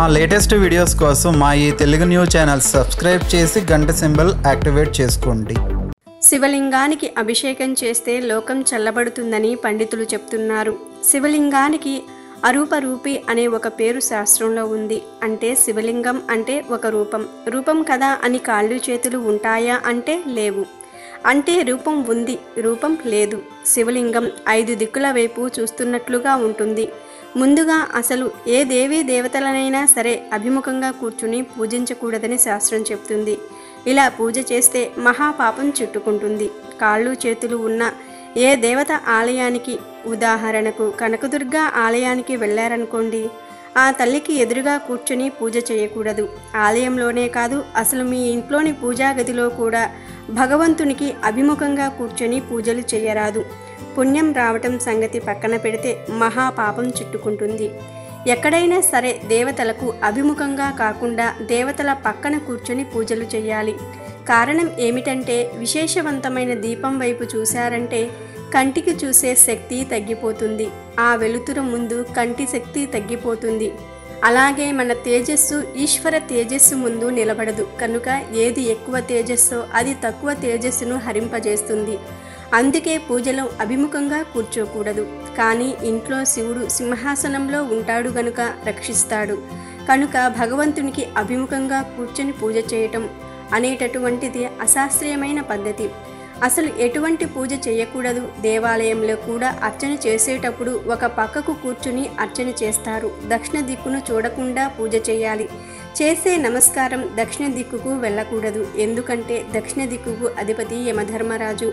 మా latest videos కోసం మా ఈ తెలుగు న్యూస్ ఛానల్ సబ్స్క్రైబ్ చేసి గంట సింబల్ యాక్టివేట్ చేసుకోండి। శివలింగానికి అభిషేకం చేస్తే లోకం చల్లబడుతుందని పండితులు చెప్తున్నారు। శివలింగానికి అరూపరూపి అనే ఒక పేరు శాస్త్రంలో ఉంది। అంటే శివలింగం అంటే ఒక రూపం, రూపం కదా అని కాళ్ళు చేతులు ఉంటాయా అంటే లేవు, అంటే రూపం ఉంది రూపం లేదు। శివలింగం 5 దిక్కుల వైపు చూస్తున్నట్లుగా ఉంటుంది। ముందుగా అసలు ఏ దేవీ దేవతలనైనా సరే అభిముఖంగా కూర్చుని పూజించకూడదని శాస్త్రం చెప్తుంది। ఇలా పూజ చేస్తే మహాపాపం చుట్టుకుంటుంది। కాళ్ళు చేతులు ఉన్న ఏ దేవత ఆలయానికి, ఉదాహరణకు కనకదుర్గ ఆలయానికి వెళ్ళారనుకోండి, ఆ తల్లికి ఎదురుగా కూర్చొని పూజ చేయకూడదు। ఆలయంలోనే కాదు, అసలు మీ ఇంట్లోని పూజా గదిలో కూడా భగవంతునికి అభిముఖంగా కూర్చొని పూజలు చేయరాదు। పుణ్యం రావటం సంగతి పక్కన పెడితే మహాపాపం చుట్టుకుంటుంది। ఎక్కడైనా సరే దేవతలకు అభిముఖంగా కాకుండా దేవతల పక్కన కూర్చొని పూజలు చేయాలి। కారణం ఏమిటంటే విశేషవంతమైన దీపం వైపు చూశారంటే కంటికి చూసే శక్తి తగ్గిపోతుంది, ఆ వెలుతురు ముందు కంటి శక్తి తగ్గిపోతుంది। అలాగే మన తేజస్సు ఈశ్వర తేజస్సు ముందు నిలబడదు కనుక ఏది ఎక్కువ తేజస్సో అది తక్కువ తేజస్సును హరింపజేస్తుంది। అందుకే పూజలో అభిముఖంగా కూర్చోకూడదు। కానీ ఇంట్లో శివుడు సింహాసనంలో ఉంటాడు గనుక రక్షిస్తాడు కనుక భగవంతునికి అభిముఖంగా కూర్చొని పూజ చేయటం అనేటటువంటిది అశాస్త్రీయమైన పద్ధతి। అసలు ఎటువంటి పూజ చేయకూడదు। దేవాలయంలో కూడా అర్చన చేసేటప్పుడు ఒక పక్కకు కూర్చుని అర్చన చేస్తారు, దక్షిణ దిక్కును చూడకుండా పూజ చేయాలి। చేసే నమస్కారం దక్షిణ దిక్కుకు వెళ్ళకూడదు, ఎందుకంటే దక్షిణ దిక్కుకు అధిపతి యమధర్మరాజు।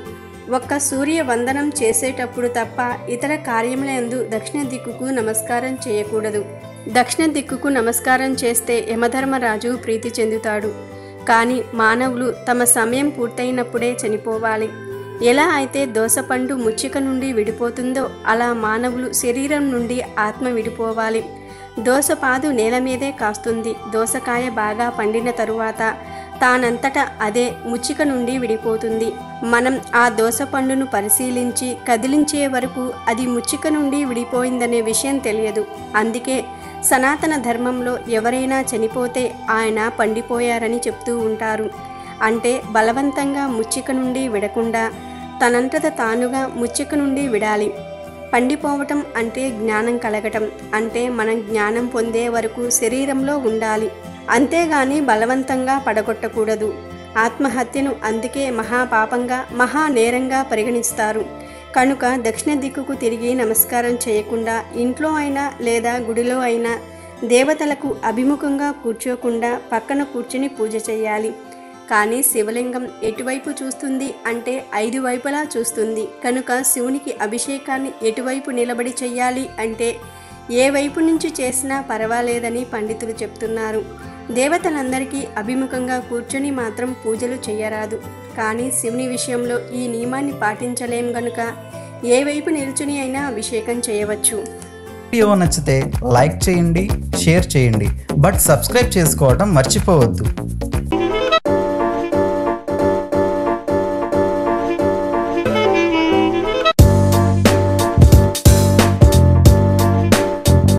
ఒక్క సూర్య వందనం చేసేటప్పుడు తప్ప ఇతర కార్యములందు దక్షిణ దిక్కుకు నమస్కారం చేయకూడదు। దక్షిణ దిక్కుకు నమస్కారం చేస్తే యమధర్మరాజు ప్రీతి చెందుతాడు। కానీ మానవులు తమ సమయం పూర్తయినప్పుడే చనిపోవాలి। ఎలా అయితే దోసపండు ముచ్చిక నుండి విడిపోతుందో అలా మానవులు శరీరం నుండి ఆత్మ విడిపోవాలి। దోసపాదు నేల మీదే కాస్తుంది। దోసకాయ బాగా పండిన తరువాత తానంతటా అదే ముచ్చిక నుండి విడిపోతుంది। మనం ఆ దోసపండును పరిశీలించి కదిలించే వరకు అది ముచ్చిక నుండి విడిపోయిందనే విషయం తెలియదు। అందుకే సనాతన ధర్మంలో ఎవరైనా చనిపోతే ఆయన పండిపోయారని చెప్తూ ఉంటారు। అంటే బలవంతంగా ముచ్చిక నుండి విడకుండా తనంతట తానుగా ముచ్చిక నుండి విడాలి। పండిపోవటం అంటే జ్ఞానం కలగటం, అంటే మనం జ్ఞానం పొందే వరకు శరీరంలో ఉండాలి, అంతేగాని బలవంతంగా పడగొట్టకూడదు। ఆత్మహత్యను అందుకే మహాపాపంగా మహానేరంగా పరిగణిస్తారు కనుక దక్షిణ దిక్కుకు తిరిగి నమస్కారం చేయకుండా ఇంట్లో అయినా లేదా గుడిలో అయినా దేవతలకు అభిముఖంగా కూర్చోకుండా పక్కన కూర్చుని పూజ చేయాలి। కానీ శివలింగం ఎటువైపు చూస్తుంది అంటే 5 వైపులా చూస్తుంది కనుక శివునికి అభిషేకాన్ని ఎటువైపు నిలబడి చేయాలి అంటే ఏ వైపు నుంచి చేసినా పర్వాలేదని పండితులు చెప్తున్నారు। దేవతలందరికీ అభిముఖంగా కూర్చొని మాత్రం పూజలు చేయరాదు। కానీ శివుని విషయంలో ఈ నియమాన్ని పాటించలేం గనుక ఏ వైపు నిల్చుని అయినా అభిషేకం చేయవచ్చు। వీడియో నచ్చితే లైక్ చేయండి, షేర్ చేయండి, బట్ సబ్స్క్రైబ్ చేసుకోవడం మర్చిపోవద్దు।